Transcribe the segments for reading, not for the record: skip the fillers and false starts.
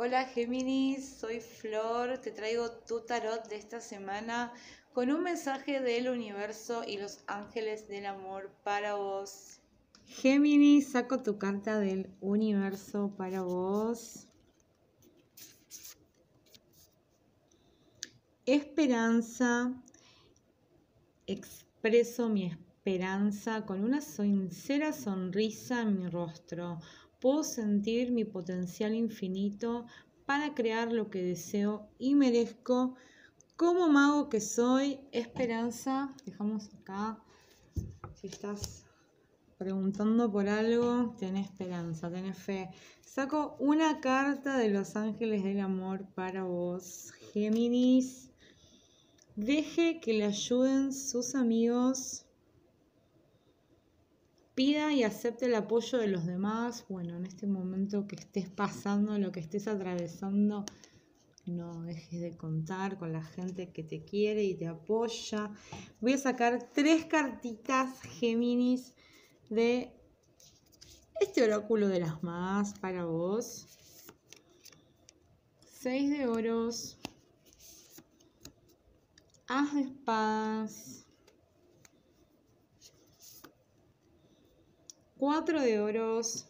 Hola Géminis, soy Flor, te traigo tu tarot de esta semana con un mensaje del universo y los ángeles del amor para vos. Géminis, saco tu carta del universo para vos. Esperanza, expreso mi esperanza con una sincera sonrisa en mi rostro. Puedo sentir mi potencial infinito para crear lo que deseo y merezco. Como mago que soy, Esperanza, dejamos acá, si estás preguntando por algo, ten esperanza, ten fe. Saco una carta de los ángeles del amor para vos, Géminis. Deje que le ayuden sus amigos. Pida y acepte el apoyo de los demás. Bueno, en este momento que estés pasando, lo que estés atravesando, no dejes de contar con la gente que te quiere y te apoya. Voy a sacar 3 cartitas, Géminis, de este oráculo de las más para vos. 6 de oros. As de espadas. 4 de oros.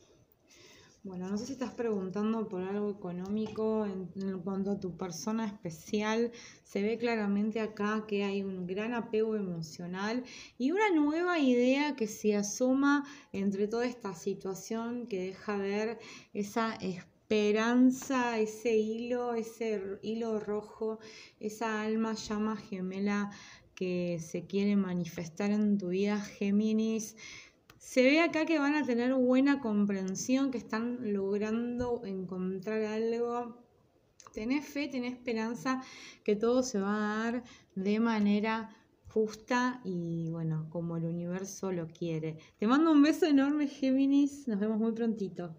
Bueno, no sé si estás preguntando por algo económico en cuanto a tu persona especial. Se ve claramente acá que hay un gran apego emocional y una nueva idea que se asoma entre toda esta situación que deja ver esa esperanza, ese hilo rojo, esa alma llama gemela que se quiere manifestar en tu vida, Géminis. Se ve acá que van a tener buena comprensión, que están logrando encontrar algo. Tenés fe, tenés esperanza que todo se va a dar de manera justa y bueno, como el universo lo quiere. Te mando un beso enorme, Géminis. Nos vemos muy prontito.